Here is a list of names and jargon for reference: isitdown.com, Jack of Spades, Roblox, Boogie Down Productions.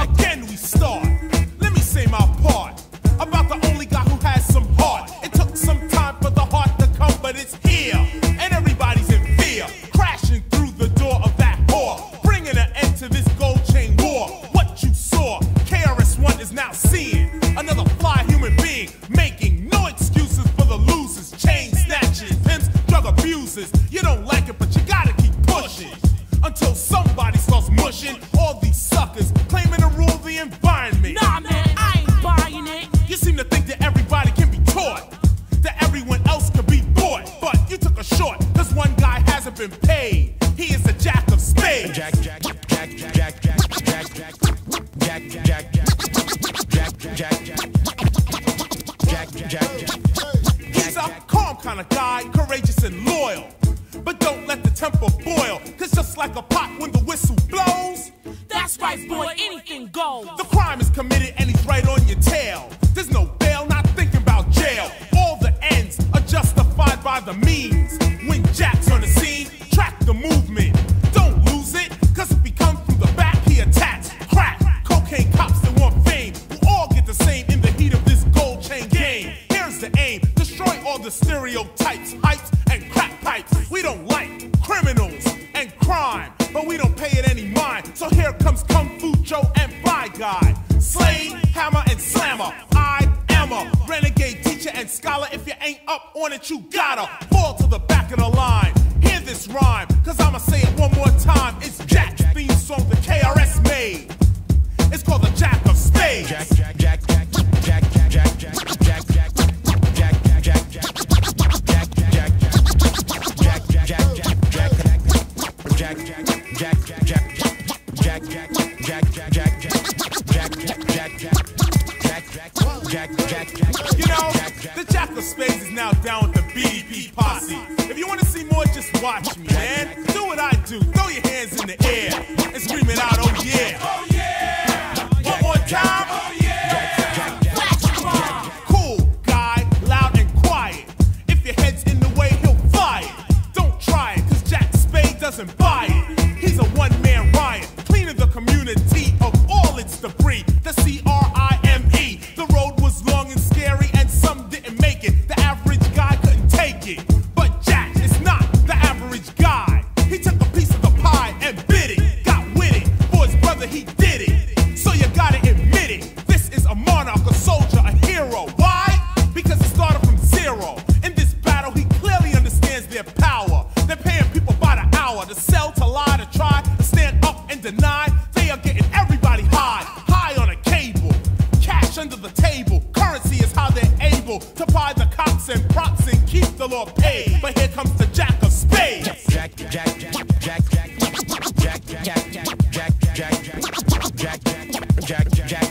Again we start. Let me say my part about the only guy who has some heart. It took some time for the heart to come, but it's here, and everybody's in fear. Crashing through the door of that whore, bringing an end to this gold chain war. What you saw, KRS-One is now seeing another fly human being, making no excuses for the losers, chain snatchers, pimps, drug abusers. You don't like it, but you gotta keep pushing until somebody starts mushing all these suckers claiming to rule the environment. Nah, man, I ain't buying it. You seem to think that everybody can be taught, that everyone else could be bought, but you took a short, cause one guy hasn't been paid. He is the Jack of Spades. He's a calm kind of guy, courageous and loyal, but don't let the temper boil, cause just like a pot when the whistle blows, that's right boy, anything goes. The crime is committed and he's right on your tail. There's no bail, not thinking about jail. All the ends are justified by the means. When Jack's on the scene, track the movement, don't lose it, cause if he comes from the back, he attacks. Crack, cocaine cops that want fame will all get the same in the heat of this gold chain game. Here's the aim, destroy all the stereotypes, hypes, and crack pipes. We don't like criminals and crime, but we don't pay it any mind. So here comes Kung Fu Joe and Fly Guy, Slade, Hammer, and Slammer. I am a renegade teacher and scholar. If you ain't up on it, you gotta fall to the back of the line. Hear this rhyme, cause I'ma say it one more time. It's Jack's theme song that KRS made. It's called the Jack of Spades. You know, the Jack of Spades is now down with the BDP posse. If you want to see more, just watch me, man. Do what I do, throw your hands in the air and scream it out, oh yeah. Oh yeah! One more time, oh yeah! Cool guy, loud and quiet. If your head's in the way, he'll fly it. Don't try it, cause Jack Spade doesn't buy it. He's a one-man riot, cleaning the community of all its debris. The CRIME. The road was long and scary, and some didn't make it. The average guy couldn't take it, but Jack is not the average guy. He took a piece of the pie and bit it, got with it. For his brother, he did it. So you gotta admit it. This is a monarch, a soldier, a hero. Why? Because he started from zero. In this battle, he clearly understands their power. They're paying people by the hour to sell, to lie, to try, to stand up and deny. They are getting everybody high, high on a cable, cash under the table. Currency is how they're able to buy the cops and props and keep the law paid. But here comes the Jack of Spades. Jack.